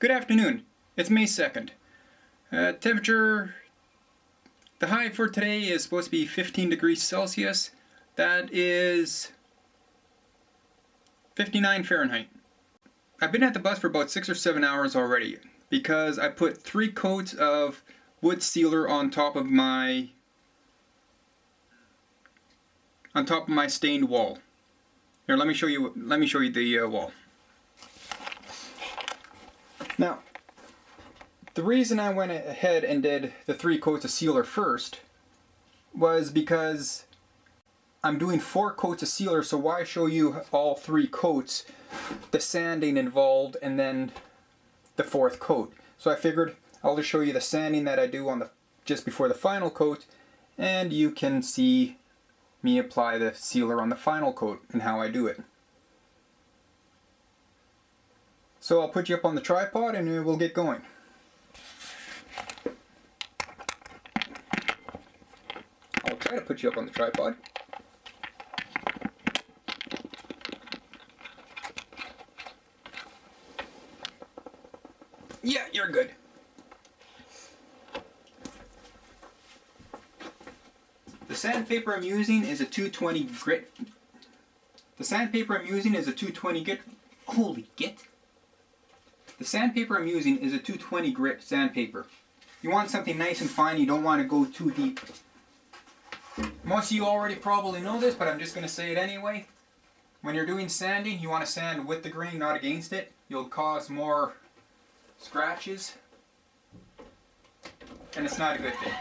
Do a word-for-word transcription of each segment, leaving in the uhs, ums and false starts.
Good afternoon. It's May second. Uh, temperature, the high for today is supposed to be fifteen degrees Celsius. That is fifty-nine Fahrenheit. I've been at the bus for about six or seven hours already because I put three coats of wood sealer on top of my on top of my stained wall. Here, let me show you. Let me show you the uh, wall. Now, the reason I went ahead and did the three coats of sealer first was because I'm doing four coats of sealer, so why show you all three coats, the sanding involved, and then the fourth coat. So I figured I'll just show you the sanding that I do on the just before the final coat, and you can see me apply the sealer on the final coat and how I do it. So I'll put you up on the tripod and we'll get going. I'll try to put you up on the tripod. Yeah, you're good. The sandpaper I'm using is a two twenty grit. The sandpaper I'm using is a two twenty grit. Holy git. The sandpaper I'm using is a two twenty grit sandpaper. You want something nice and fine, you don't want to go too deep. Most of you already probably know this, but I'm just going to say it anyway. When you're doing sanding, you want to sand with the grain, not against it. You'll cause more scratches, and it's not a good thing.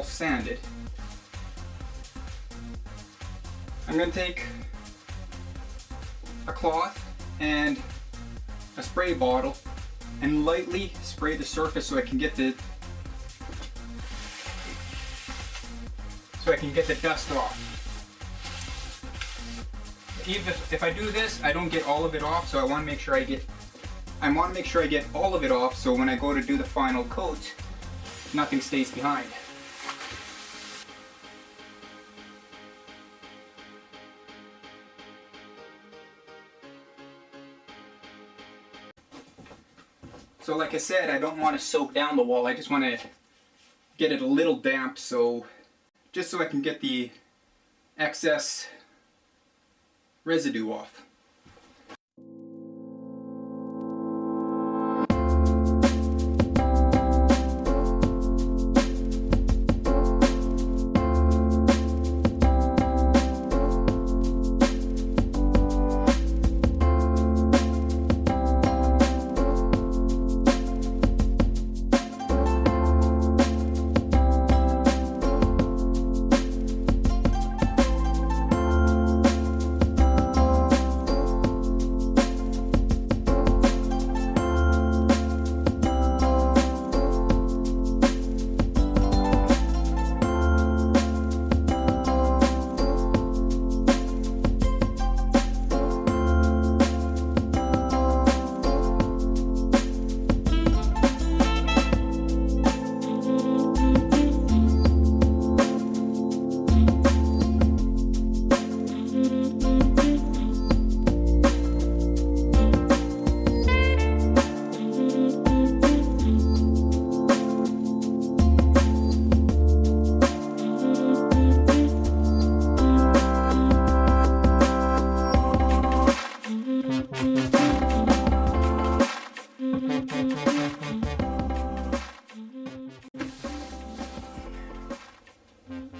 all sanded. I'm going to take a cloth and a spray bottle and lightly spray the surface so I can get the so I can get the dust off. Even if I do this, I don't get all of it off, so I want to make sure I get I want to make sure I get all of it off, so when I go to do the final coat, nothing stays behind. So like I said, I don't want to soak down the wall. I just want to get it a little damp, so just so I can get the excess residue off.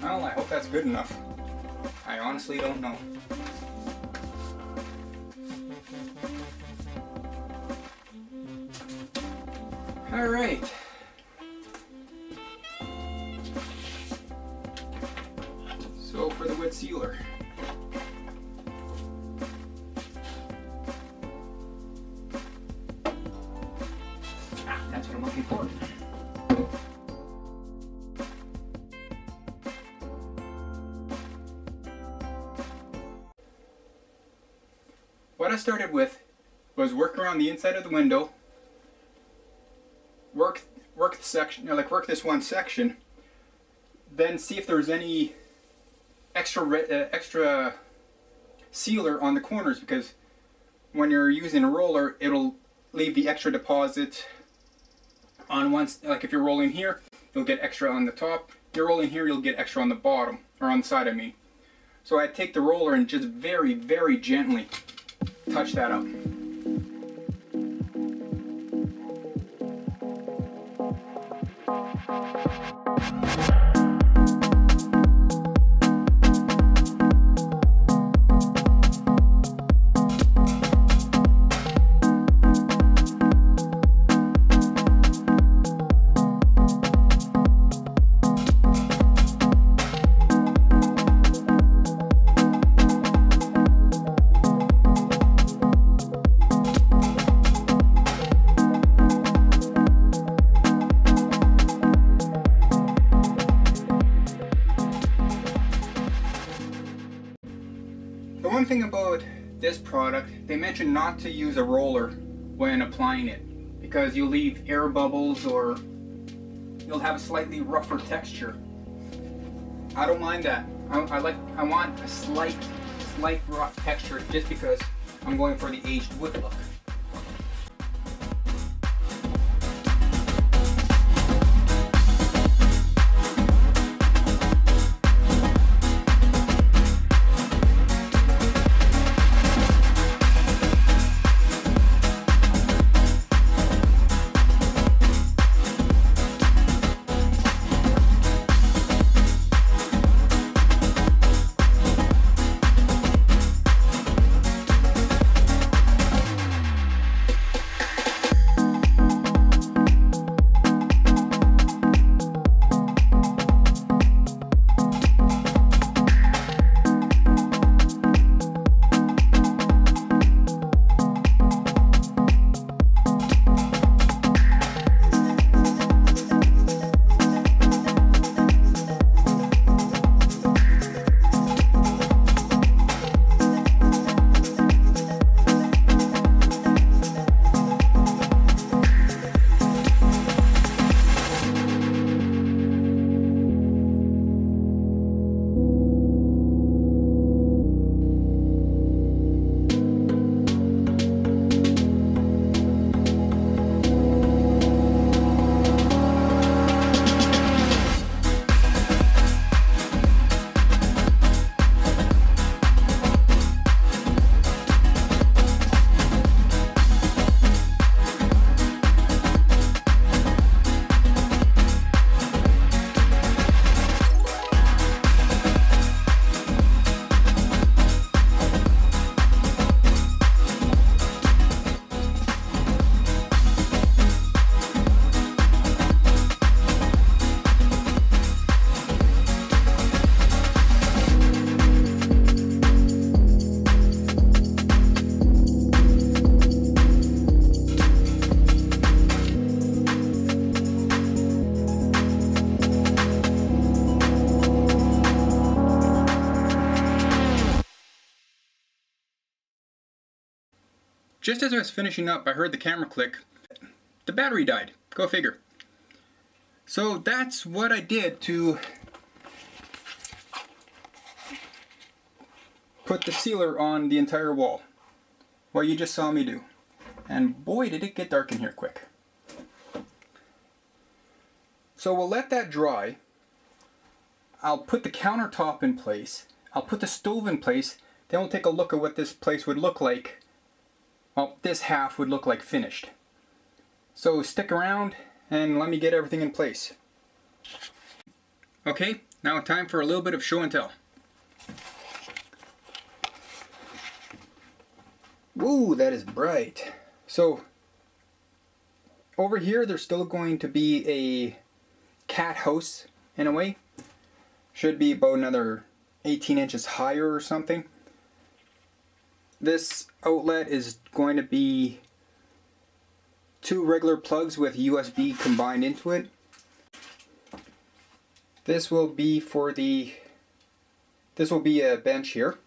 Well, I hope that's good enough. I honestly don't know. All right. So for the wood sealer. Ah, that's what I'm looking for. What I started with was work around the inside of the window, work work the section, like work this one section, then see if there's any extra uh, extra sealer on the corners, because when you're using a roller, it'll leave the extra deposit on one. Like if you're rolling here, you'll get extra on the top. If you're rolling here, you'll get extra on the bottom, or on the side, I mean. So I take the roller and just very, very gently touch that up. One thing about this product, they mentioned not to use a roller when applying it, because you'll leave air bubbles or you'll have a slightly rougher texture. I don't mind that. I, I like. I want a slight, slight rough texture, just because I'm going for the aged wood look. Just as I was finishing up, I heard the camera click. The battery died. Go figure. So that's what I did to put the sealer on the entire wall. What you just saw me do. And boy, did it get dark in here quick. So we'll let that dry. I'll put the countertop in place. I'll put the stove in place. Then we'll take a look at what this place would look like. Well, this half would look like finished. So stick around and let me get everything in place. Okay, now time for a little bit of show and tell. Whoa, that is bright. So over here there's still going to be a cat house in a way. Should be about another eighteen inches higher or something. This outlet is going to be two regular plugs with U S B combined into it. This will be for the, this will be a bench here.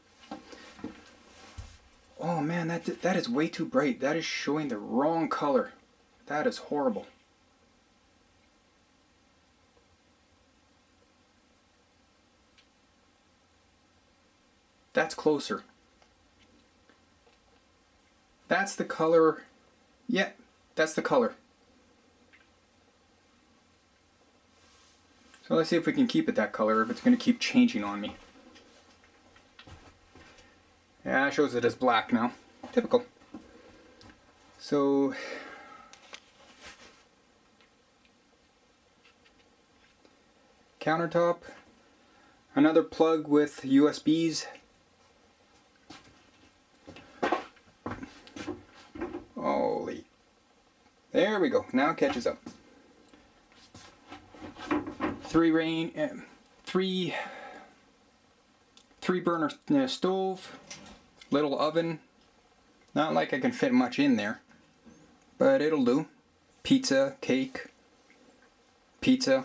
Oh man, that, that is way too bright. That is showing the wrong color. That is horrible. That's closer. That's the color. Yeah, that's the color. So let's see if we can keep it that color, if it's going to keep changing on me. Yeah, it shows it as black now. Typical. So countertop, another plug with U S Bs. Holy. There we go. Now it catches up. Three rain, uh, three, three burner uh, stove, little oven. Not like I can fit much in there, but it'll do. Pizza, cake, pizza.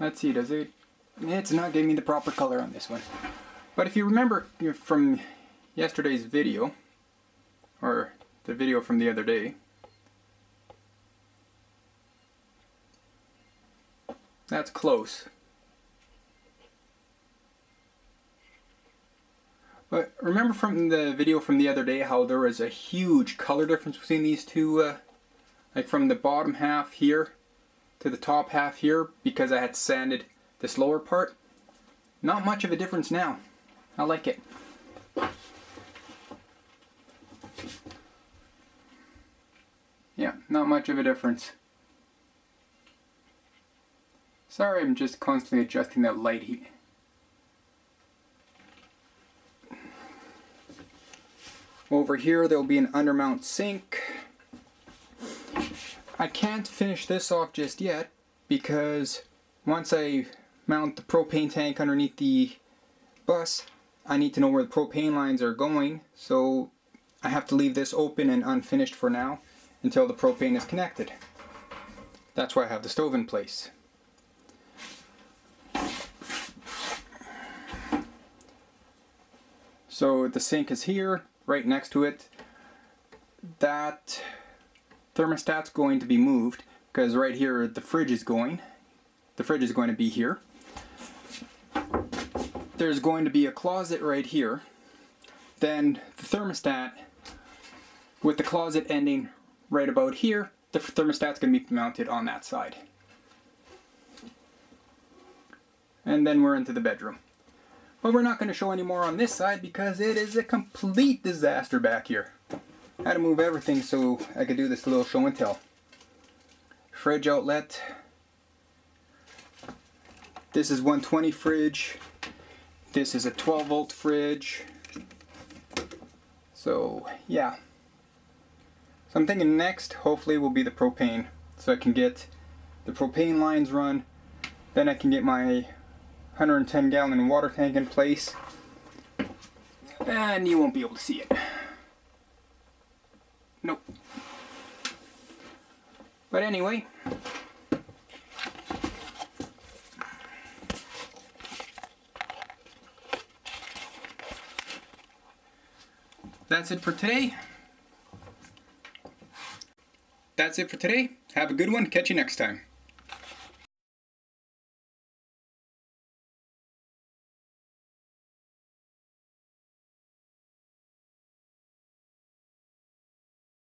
Let's see, does it? It's not giving me the proper color on this one. But if you remember from yesterday's video, or the video from the other day, that's close. But remember from the video from the other day how there was a huge color difference between these two, uh, like from the bottom half here to the top half here, because I had sanded this lower part? Not much of a difference now. I like it. Yeah, not much of a difference. Sorry, I'm just constantly adjusting that light heat. Over here there'll be an undermount sink. I can't finish this off just yet because once I mount the propane tank underneath the bus, I need to know where the propane lines are going, so I have to leave this open and unfinished for now until the propane is connected. That's why I have the stove in place. So the sink is here, right next to it. That thermostat's going to be moved because right here the fridge is going. The fridge is going to be here. There's going to be a closet right here. Then the thermostat with the closet ending right about here, the thermostat's going to be mounted on that side. And then we're into the bedroom. But we're not going to show any more on this side because it is a complete disaster back here. I had to move everything so I could do this little show and tell. Fridge outlet. This is one twenty fridge. This is a twelve volt fridge. So yeah. So I'm thinking next, hopefully, will be the propane. So I can get the propane lines run, then I can get my one hundred ten gallon water tank in place, and you won't be able to see it. Nope. But anyway, that's it for today. That's it for today. Have a good one. Catch you next time.